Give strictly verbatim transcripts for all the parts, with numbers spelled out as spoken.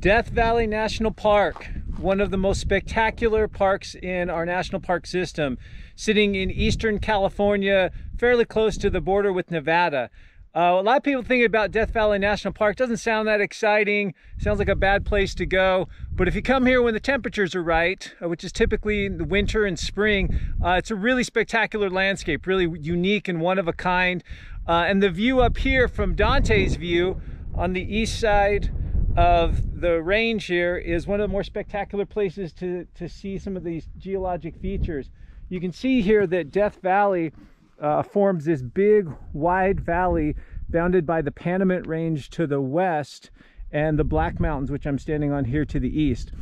Death Valley National Park, one of the most spectacular parks in our national park system, sitting in Eastern California, fairly close to the border with Nevada. Uh, a lot of people think about Death Valley National Park. Doesn't sound that exciting. Sounds like a bad place to go. But if you come here when the temperatures are right, which is typically in the winter and spring, uh, it's a really spectacular landscape, really unique and one of a kind. Uh, and the view up here from Dante's View on the east side of the range here is one of the more spectacular places to, to see some of these geologic features. You can see here that Death Valley Uh, forms this big wide valley bounded by the Panamint Range to the west and the Black Mountains, which I'm standing on here, to the east.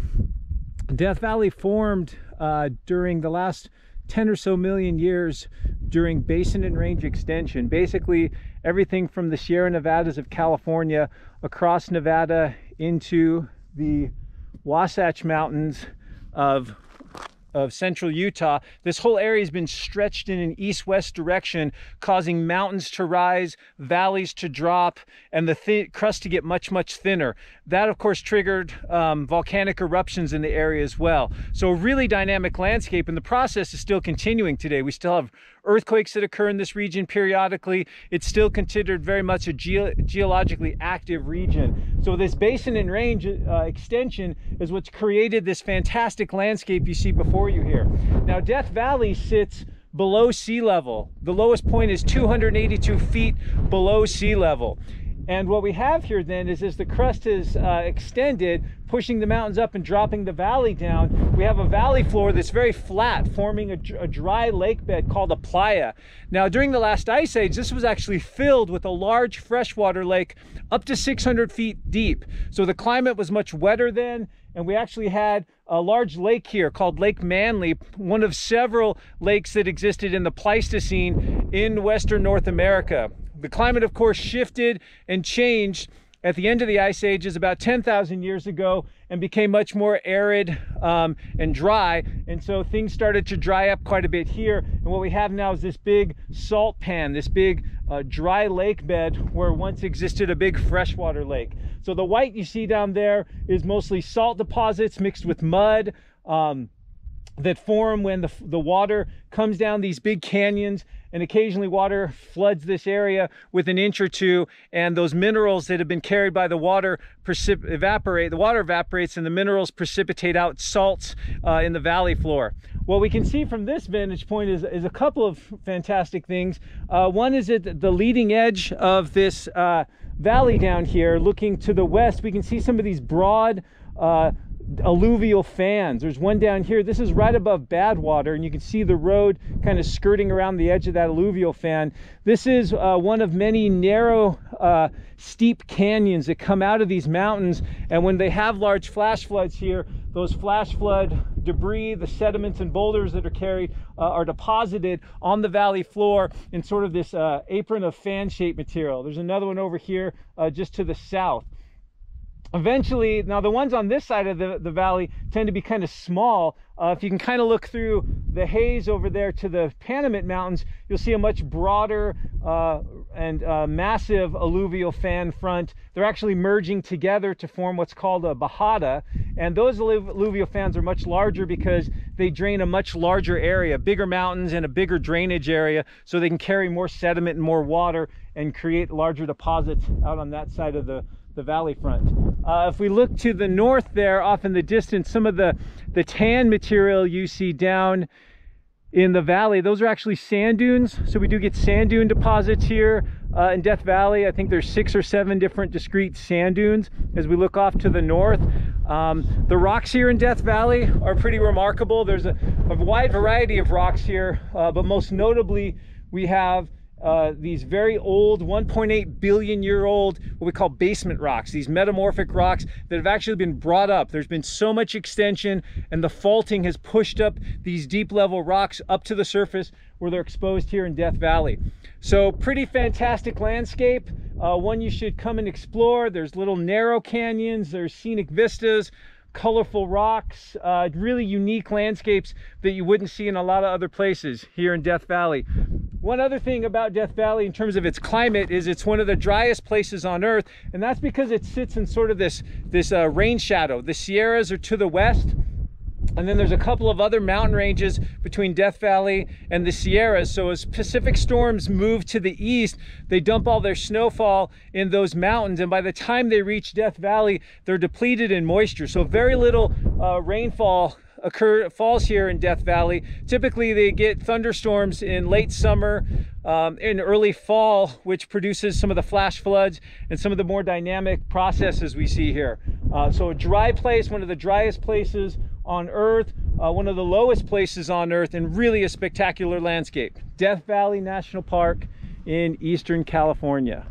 Death Valley formed uh, during the last ten or so million years during Basin and Range extension. Basically everything from the Sierra Nevadas of California across Nevada into the Wasatch Mountains of of central Utah. This whole area has been stretched in an east-west direction, causing mountains to rise, valleys to drop, and the thin crust to get much, much thinner. That, of course, triggered um, volcanic eruptions in the area as well. So a really dynamic landscape, and the process is still continuing today. We still have earthquakes that occur in this region periodically. It's still considered very much a ge- geologically active region. So this Basin and Range uh, extension is what's created this fantastic landscape you see before you here. Now, Death Valley sits below sea level. The lowest point is two hundred eighty-two feet below sea level. And what we have here then is as the crust is uh, extended, pushing the mountains up and dropping the valley down, we have a valley floor that's very flat, forming a, a dry lake bed called a playa. Now, during the last ice age, this was actually filled with a large freshwater lake up to six hundred feet deep. So the climate was much wetter then, and we actually had a large lake here called Lake Manly, one of several lakes that existed in the Pleistocene in Western North America. The climate, of course, shifted and changed at the end of the ice ages about ten thousand years ago and became much more arid um, and dry. And so things started to dry up quite a bit here. And what we have now is this big salt pan, this big uh, dry lake bed where once existed a big freshwater lake. So the white you see down there is mostly salt deposits mixed with mud. Um, that form when the, the water comes down these big canyons, and occasionally water floods this area with an inch or two, and those minerals that have been carried by the water evaporate. The water evaporates and the minerals precipitate out salts uh, in the valley floor. What we can see from this vantage point is, is a couple of fantastic things. Uh, one is at the leading edge of this uh, valley down here, looking to the west, we can see some of these broad uh, alluvial fans. There's one down here. This is right above Badwater, and you can see the road kind of skirting around the edge of that alluvial fan. This is uh, one of many narrow, uh, steep canyons that come out of these mountains, and when they have large flash floods here, those flash flood debris, the sediments and boulders that are carried uh, are deposited on the valley floor in sort of this uh, apron of fan-shaped material. There's another one over here uh, just to the south. Eventually, now the ones on this side of the, the valley tend to be kind of small. Uh, if you can kind of look through the haze over there to the Panamint Mountains, you'll see a much broader uh, and uh, massive alluvial fan front. They're actually merging together to form what's called a bajada. And those alluvial fans are much larger because they drain a much larger area, bigger mountains and a bigger drainage area, so they can carry more sediment and more water and create larger deposits out on that side of the the valley front. Uh, if we look to the north there, off in the distance, some of the, the tan material you see down in the valley, those are actually sand dunes. So we do get sand dune deposits here uh, in Death Valley. I think there's six or seven different discrete sand dunes as we look off to the north. Um, the rocks here in Death Valley are pretty remarkable. There's a, a wide variety of rocks here, uh, but most notably we have Uh, these very old one point eight billion year old what we call basement rocks, these metamorphic rocks that have actually been brought up. There's been so much extension and the faulting has pushed up these deep level rocks up to the surface where they're exposed here in Death Valley. So pretty fantastic landscape, uh, one you should come and explore. There's little narrow canyons, there's scenic vistas, colorful rocks, uh, really unique landscapes that you wouldn't see in a lot of other places here in Death Valley. One other thing about Death Valley in terms of its climate is it's one of the driest places on earth, and that's because it sits in sort of this, this uh, rain shadow. The Sierras are to the west, and then there's a couple of other mountain ranges between Death Valley and the Sierras. So as Pacific storms move to the east, they dump all their snowfall in those mountains. And by the time they reach Death Valley, they're depleted in moisture. So very little uh, rainfall occur, falls here in Death Valley. Typically, they get thunderstorms in late summer, um, in early fall, which produces some of the flash floods and some of the more dynamic processes we see here. Uh, so a dry place, one of the driest places on earth, uh, one of the lowest places on earth, and really a spectacular landscape. Death Valley National Park in Eastern California.